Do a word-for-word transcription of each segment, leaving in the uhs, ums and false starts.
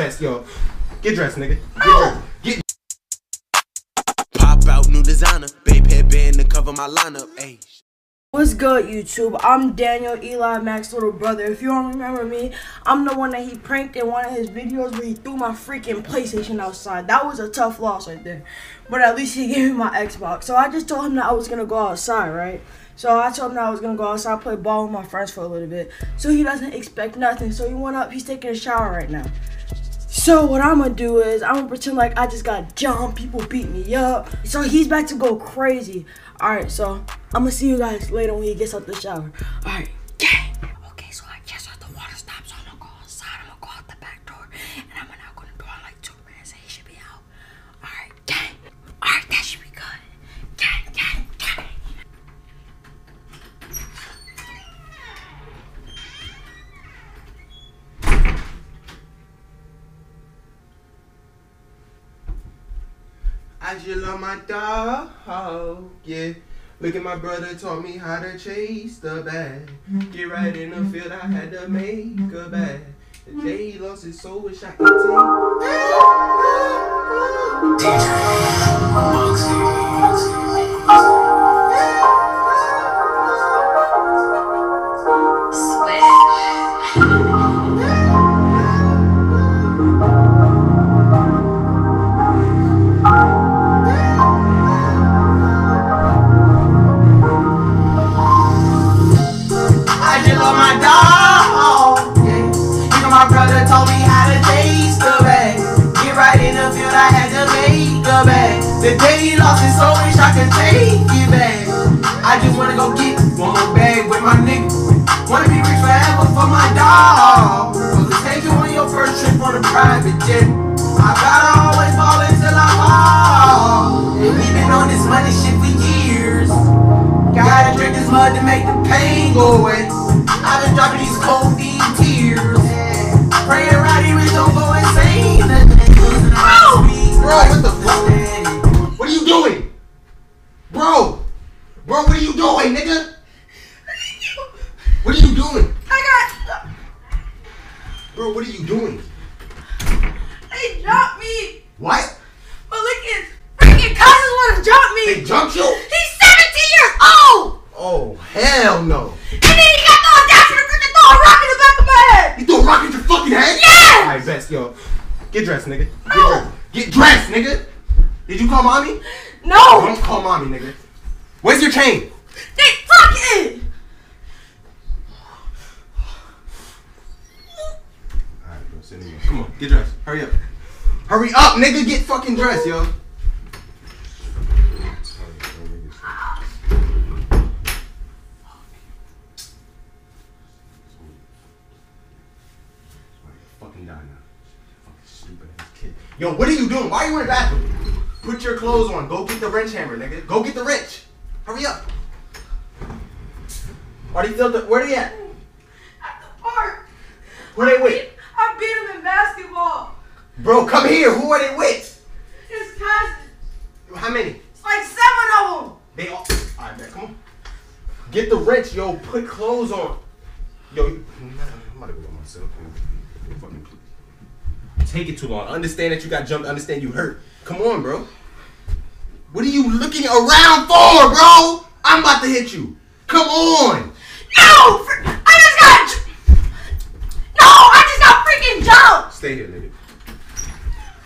best, yo. Get dressed, nigga. Get oh. dressed. Get Pop out new designer. Babe headband to cover my lineup. Ay. What's good, YouTube? I'm Daniel Eli Mack's little brother. If you don't remember me, I'm the one that he pranked in one of his videos where he threw my freaking PlayStation outside. That was a tough loss right there. But at least he gave me my Xbox. So I just told him that I was going to go outside, right? So I told him that I was going to go outside, play ball with my friends for a little bit. So he doesn't expect nothing. So he went up. He's taking a shower right now. So what I'm gonna do is I'm gonna pretend like I just got jumped, people beat me up. So he's about to go crazy. All right, so I'm gonna see you guys later when he gets out the shower. All right, gang. Okay, so I guess at the water stop, so I'm gonna go outside. I'm gonna go out the back door, and I'm gonna knock on the door in like two minutes, and he should be out. All right, gang. All right, that should be good. Gang, gang, gang. I just love my dog, yeah. Look at my brother taught me how to chase the bag. Get right in the field, I had to make a bag. The day he lost his soul, wish I could take. The day he lost his soul, wish I could take it back. I just wanna go get one more bag with my nigga. Wanna be rich forever for my dog. So just take you on your first trip on a private jet. I gotta always fall until I fall. And we been on this money shit for years. Gotta drink this mud to make the pain go away. I've been dropping these cold feet tears. Praying Roddy Rich don't go insane. Oh, bro, what the fuck? What are you doing? Bro! Bro, what are you doing, nigga? What are you doing? I got... Bro, what are you doing? They dropped me! What? But look, his freaking cousins wanna drop me! They jumped you? He's seventeen years old! Oh, hell no! And then he got the audacity to throw a rock in the back of my head! You threw a rock in your fucking head? Yeah! Alright, best, yo. Get dressed, nigga. Get oh. dressed. Get dressed, nigga! Did you call mommy? No! Oh, don't call mommy, nigga. Where's your chain? They fucking! Alright, bro, sit in here. Come on, get dressed. Hurry up. Hurry up, nigga, get fucking dressed, yo. Fucking die now. Fucking stupid ass kid. Yo, what are you doing? Why are you in the bathroom? Put your clothes on. Go get the wrench hammer, nigga. Go get the wrench. Hurry up. Are they still? Where they at? At the park. Who are they with? I beat them in basketball. Bro, come here. Who are they with? His cousins. How many? It's like seven of them. They all. All right, man. Come on. Get the wrench, yo. Put clothes on. Yo, you... I'm about to go by myself. Fucking. Take it too long. Understand that you got jumped. Understand you hurt. Come on, bro. What are you looking around for, bro? I'm about to hit you. Come on. No! I just got... No! I just got freaking jumped! Stay here, nigga.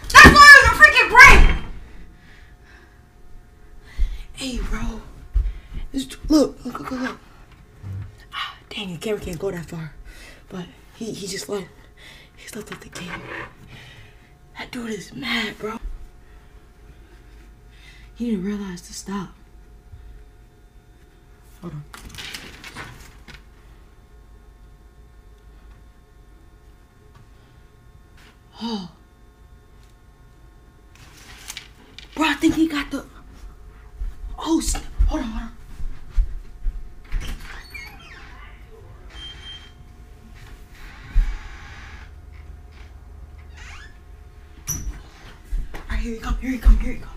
That's why it was a freaking break! Hey, bro. It's, look, look, look, look. Ah, dang, the camera can't go that far. But he, he just left. He's left with the camera. That dude is mad, bro. He didn't realize to stop. Hold on. Oh. Bro, I think he got the... Oh, snap. Hold on, hold on. All right, here you come, here you come, here you come.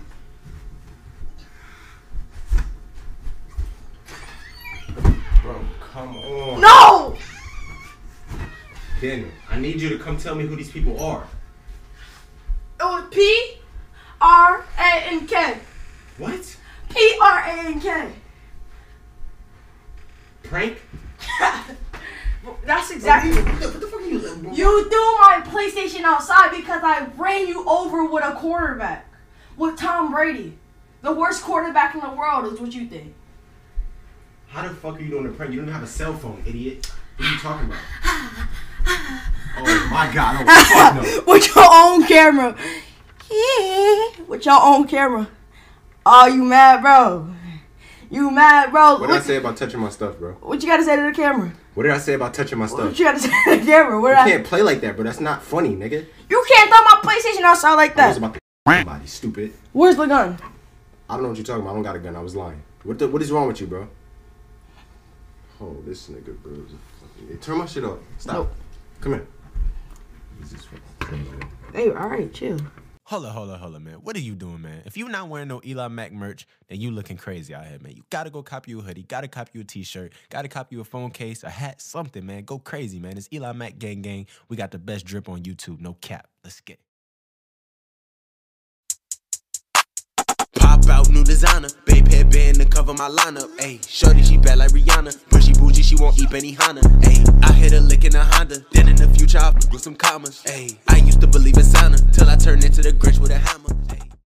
Come on. No! Daniel, I need you to come tell me who these people are. P R A N K. What? P R A N K. Prank? That's exactly. What, you, what, the, what the fuck are you doing? You threw my PlayStation outside because I ran you over with a quarterback. With Tom Brady. The worst quarterback in the world is what you think. How the fuck are you doing a prank? You don't have a cell phone, idiot. What are you talking about? Oh my god. Oh, fuck no. With your own camera. Yeah. With your own camera. Oh, you mad, bro? You mad, bro? What did what I say about touching my stuff, bro? What you gotta say to the camera? What did I say about touching my stuff? What you gotta say to the camera? What you I... can't play like that, bro. That's not funny, nigga. You can't throw my PlayStation outside like that. I was about to somebody, stupid. Where's the gun? I don't know what you're talking about. I don't got a gun. I was lying. What the? What is wrong with you, bro? Oh, this nigga, bro. Hey, turn my shit off. Stop. Nope. Come here. Hey, all right, chill. Holla, holla, holla, man. What are you doing, man? If you not wearing no Eli Mack merch, then you looking crazy out here, man. You gotta go cop you a hoodie, gotta cop you a t-shirt, gotta cop you a phone case, a hat, something, man. Go crazy, man. It's Eli Mack gang gang. We got the best drip on YouTube. No cap. Let's get. Pop out, new designer. Babe headband to cover my lineup. Ayy, shorty, she bad like Rihanna. Pushy bougie, she won't eat any Rihanna. Ayy, I hit a lick in a Honda. Then in the future, I'll with some commas. Ayy, I used to believe in Santa till I turned into the Grinch with a hammer.